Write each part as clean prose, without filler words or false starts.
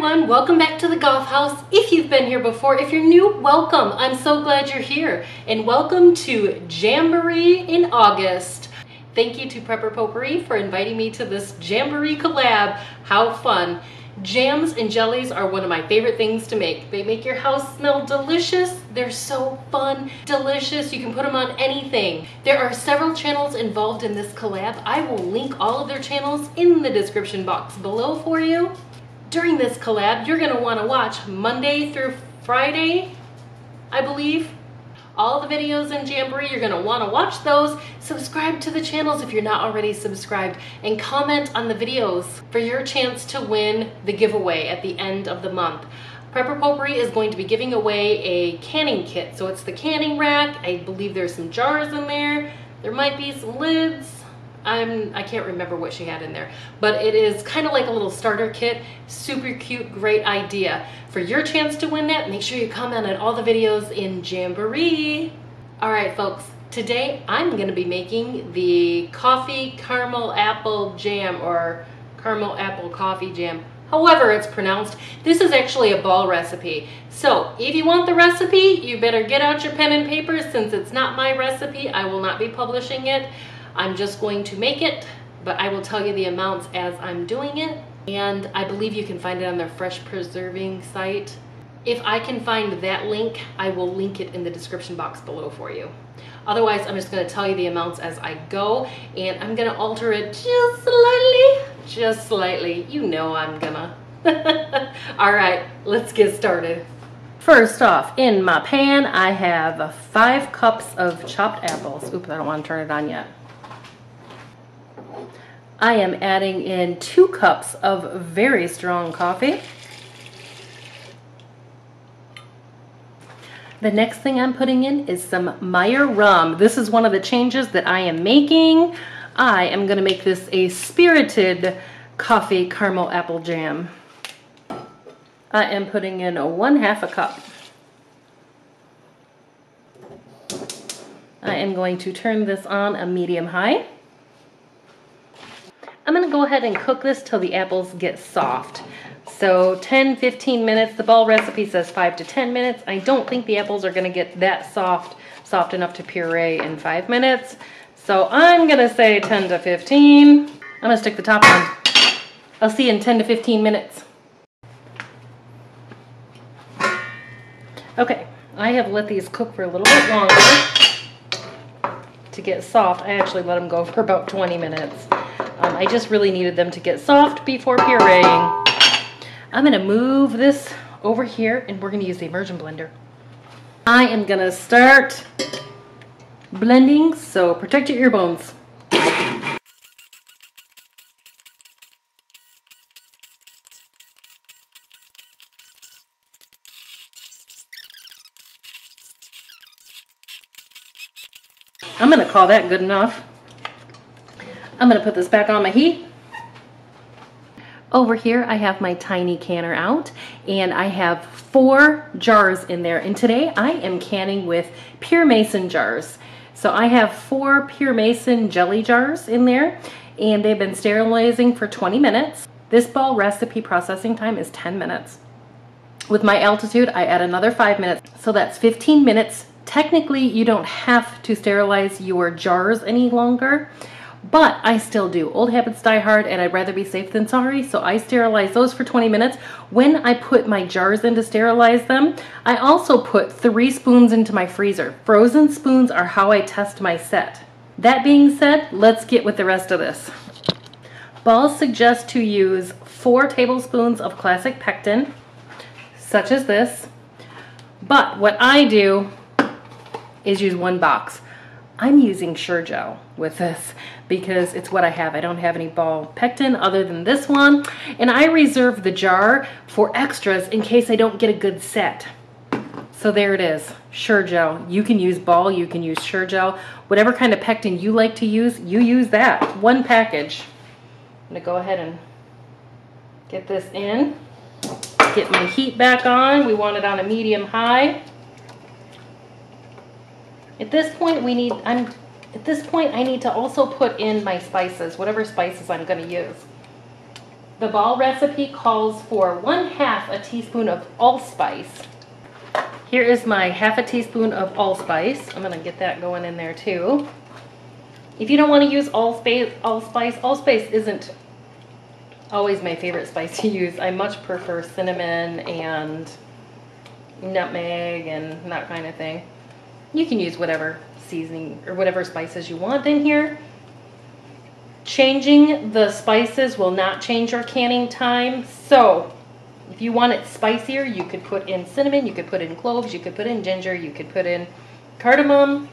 everyone, welcome back to the Gough House. If you've been here before, if you're new, welcome. I'm so glad you're here, and welcome to Jamboree in August. Thank you to Prepper Potpourri for inviting me to this Jamboree collab. How fun. Jams and jellies are one of my favorite things to make. They make your house smell delicious. They're so fun, delicious. You can put them on anything. There are several channels involved in this collab. I will link all of their channels in the description box below for you. During this collab, you're gonna wanna watch Monday through Friday, I believe. All the videos in Jamboree, you're gonna wanna watch those. Subscribe to the channels if you're not already subscribed, and comment on the videos for your chance to win the giveaway at the end of the month. Prepper Potpourri is going to be giving away a canning kit. So it's the canning rack. I believe there's some jars in there. There might be some lids. I can't remember what she had in there, but it is kind of like a little starter kit. Super cute, great idea. For your chance to win that, make sure you comment on all the videos in Jamboree. All right, folks, today I'm gonna be making the coffee caramel apple jam, or caramel apple coffee jam, however it's pronounced. This is actually a Ball recipe. So if you want the recipe, you better get out your pen and paper, since it's not my recipe. I will not be publishing it. I'm just going to make it, but I will tell you the amounts as I'm doing it. And I believe you can find it on their fresh preserving site. If I can find that link, I will link it in the description box below for you. Otherwise, I'm just gonna tell you the amounts as I go, and I'm gonna alter it just slightly, you know I'm gonna. All right, let's get started. First off, in my pan, I have 5 cups of chopped apples. Oops, I don't wanna turn it on yet. I am adding in 2 cups of very strong coffee. The next thing I'm putting in is some Meyer rum. This is one of the changes that I am making. I am gonna make this a spirited coffee caramel apple jam. I am putting in 1/2 a cup. I am going to turn this on a medium-high. I'm gonna go ahead and cook this till the apples get soft. So 10-15 minutes, the Ball recipe says 5 to 10 minutes. I don't think the apples are gonna get that soft enough to puree in 5 minutes. So I'm gonna say 10 to 15. I'm gonna stick the top on. I'll see you in 10 to 15 minutes. Okay, I have let these cook for a little bit longer to get soft. I actually let them go for about 20 minutes. I just really needed them to get soft before pureeing. I'm gonna move this over here, and we're gonna use the immersion blender. I am gonna start blending, so protect your ear bones. I'm gonna call that good enough. I'm gonna put this back on my heat. Over here, I have my tiny canner out, and I have 4 jars in there. And today I am canning with Pure Mason jars. So I have 4 Pure Mason jelly jars in there, and they've been sterilizing for 20 minutes. This Ball recipe processing time is 10 minutes. With my altitude, I add another 5 minutes. So that's 15 minutes. Technically, you don't have to sterilize your jars any longer, but I still do. Old habits die hard, and I'd rather be safe than sorry, so I sterilize those for 20 minutes. When I put my jars in to sterilize them, I also put 3 spoons into my freezer. Frozen spoons are how I test my set. That being said, let's get with the rest of this. Ball suggests to use 4 tablespoons of classic pectin, such as this, but what I do is use 1 box. I'm using Sure Gel with this because it's what I have. I don't have any Ball pectin other than this one, and I reserve the jar for extras in case I don't get a good set. So there it is, Sure Gel. You can use Ball, you can use Sure Gel. Whatever kind of pectin you like to use, you use that. 1 package. I'm gonna go ahead and get this in. Get my heat back on. We want it on a medium-high. At this point, I need to also put in my spices, whatever spices I'm gonna use. The Ball recipe calls for 1/2 a teaspoon of allspice. Here is my 1/2 teaspoon of allspice. I'm gonna get that going in there too. If you don't want to use allspice isn't always my favorite spice to use. I much prefer cinnamon and nutmeg and that kind of thing. You can use whatever seasoning or whatever spices you want in here. Changing the spices will not change your canning time. So if you want it spicier, you could put in cinnamon, you could put in cloves, you could put in ginger, you could put in cardamom,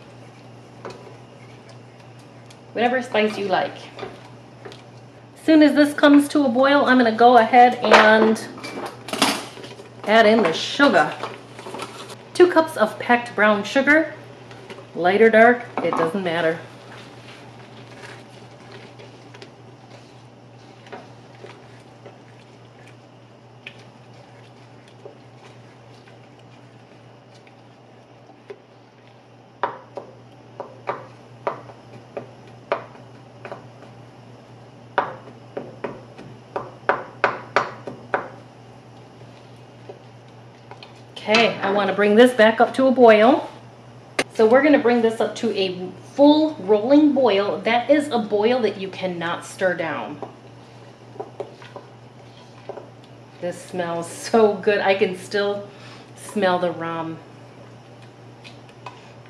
whatever spice you like. As soon as this comes to a boil, I'm going to go ahead and add in the sugar. 2 cups of packed brown sugar, light or dark, it doesn't matter. Okay, I want to bring this back up to a boil. So we're going to bring this up to a full rolling boil. That is a boil that you cannot stir down. This smells so good. I can still smell the rum.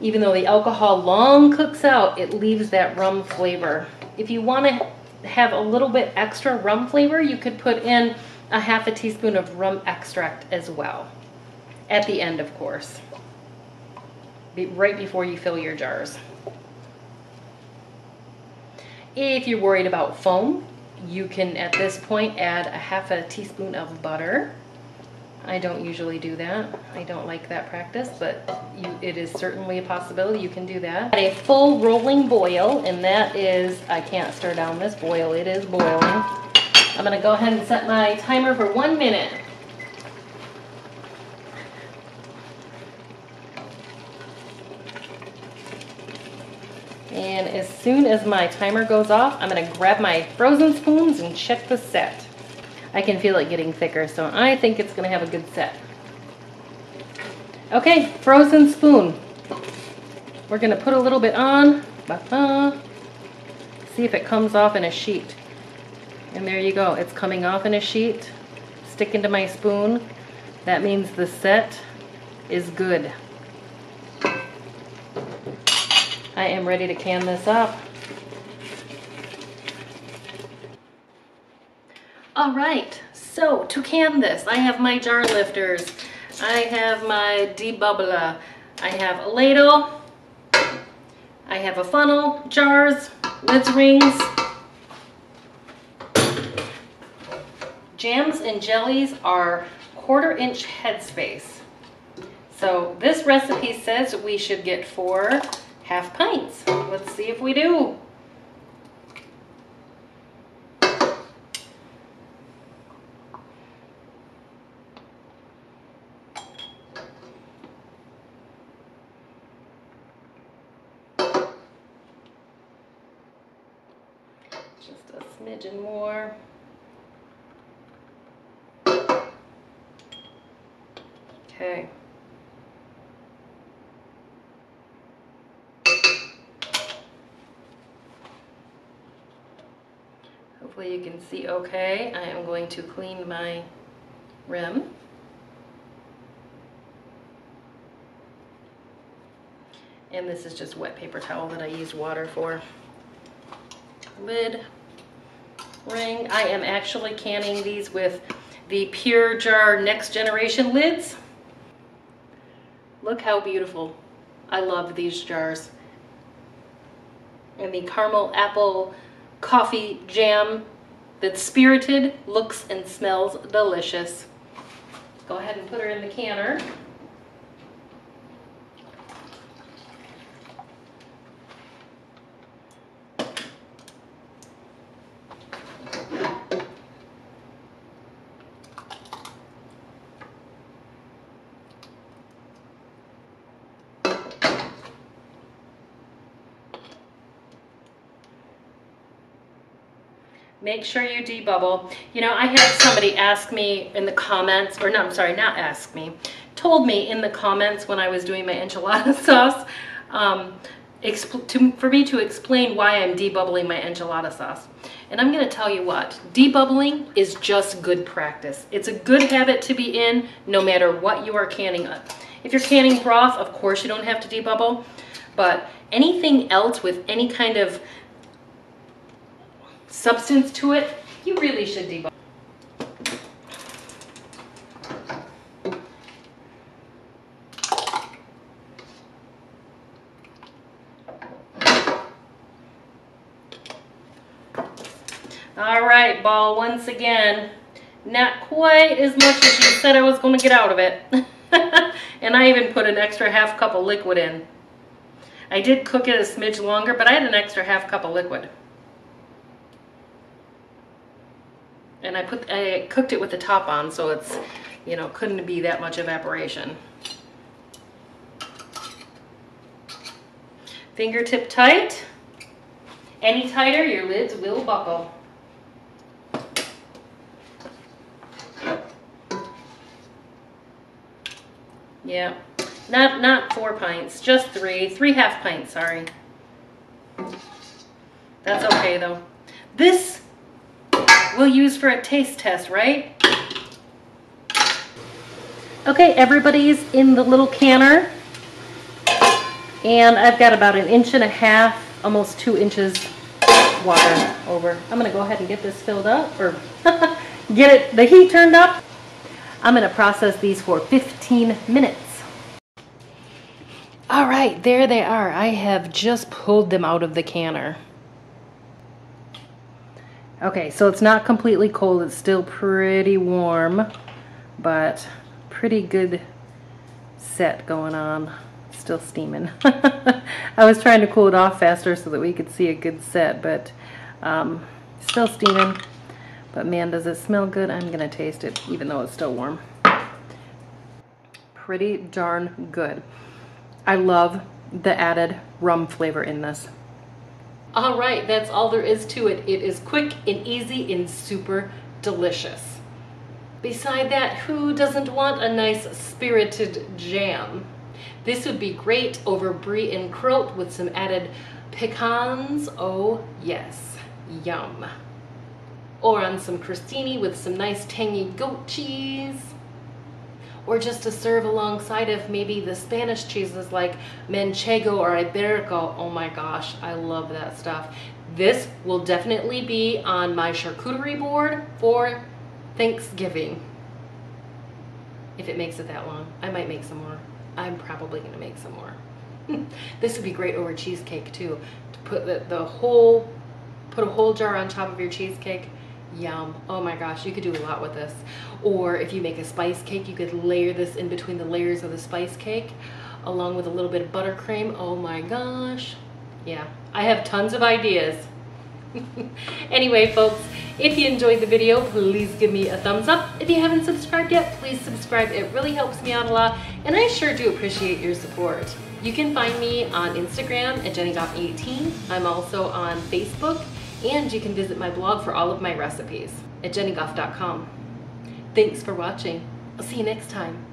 Even though the alcohol long cooks out, it leaves that rum flavor. If you want to have a little bit extra rum flavor, you could put in 1/2 teaspoon of rum extract as well. At the end, of course, right before you fill your jars. If you're worried about foam, you can at this point add 1/2 teaspoon of butter. I don't usually do that. I don't like that practice, but it is certainly a possibility you can do that. At a full rolling boil, and that is, I can't stir down this boil, it is boiling. I'm gonna go ahead and set my timer for 1 minute. And as soon as my timer goes off, I'm going to grab my frozen spoons and check the set. I can feel it getting thicker, so I think it's going to have a good set. Okay, frozen spoon. We're going to put a little bit on. See if it comes off in a sheet. And there you go. It's coming off in a sheet. Stick into my spoon. That means the set is good. I am ready to can this up. All right, so to can this, I have my jar lifters, I have my debubbler, I have a ladle, I have a funnel, jars, lids, rings. Jams and jellies are 1/4 inch headspace. So this recipe says we should get 4 half pints. Let's see if we do. Just a smidgen more. Okay. You can see okay. I am going to clean my rim. And this is just wet paper towel that I used water for. Lid, ring. I am actually canning these with the Pure Jar Next Generation lids. Look how beautiful. I love these jars. And the caramel apple coffee jam that's spirited, looks and smells delicious. Go ahead and put her in the canner. Make sure you debubble. You know, I had somebody ask me in the comments, or no, I'm sorry, not ask me, told me in the comments when I was doing my enchilada sauce, for me to explain why I'm debubbling my enchilada sauce. And I'm gonna tell you what, debubbling is just good practice. It's a good habit to be in no matter what you are canning up. If you're canning broth, of course you don't have to debubble, but anything else with any kind of substance to it, you really should debubble. All right, Ball, once again, not quite as much as you said I was going to get out of it. And I even put an extra half cup of liquid in. I did cook it a smidge longer, but I had an extra half cup of liquid. And I cooked it with the top on, so it's, you know, couldn't be that much evaporation. Fingertip tight. Any tighter, your lids will buckle. Yeah, not 4 pints, just 3 half pints, sorry. That's okay though. This we'll use for a taste test, right? Okay, everybody's in the little canner. And I've got about 1.5 inches, almost 2 inches water over. I'm gonna go ahead and get this filled up, or the heat turned up. I'm gonna process these for 15 minutes. All right, there they are. I have just pulled them out of the canner. Okay, so it's not completely cold. It's still pretty warm, but pretty good set going on. Still steaming. I was trying to cool it off faster so that we could see a good set, but still steaming. But man, does it smell good. I'm gonna taste it even though it's still warm. Pretty darn good. I love the added rum flavor in this. All right, that's all there is to it. It is quick and easy and super delicious. Beside that, who doesn't want a nice spirited jam? This would be great over brie and croute with some added pecans. Oh yes, yum. Or on some crostini with some nice tangy goat cheese, or just to serve alongside of maybe the Spanish cheeses like manchego or iberico. Oh my gosh, I love that stuff. This will definitely be on my charcuterie board for Thanksgiving. If it makes it that long, I might make some more. I'm probably gonna make some more. This would be great over cheesecake too. To put a whole jar on top of your cheesecake. Yum. Oh my gosh, you could do a lot with this. Or if you make a spice cake, you could layer this in between the layers of the spice cake along with a little bit of buttercream. Oh my gosh. Yeah, I have tons of ideas. Anyway, folks, if you enjoyed the video, please give me a thumbs up. If you haven't subscribed yet, please subscribe. It really helps me out a lot, and I sure do appreciate your support. You can find me on Instagram at jenigough18. I'm also on Facebook. And you can visit my blog for all of my recipes at jenigough.com. Thanks for watching. I'll see you next time.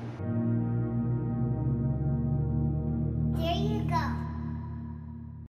There you go.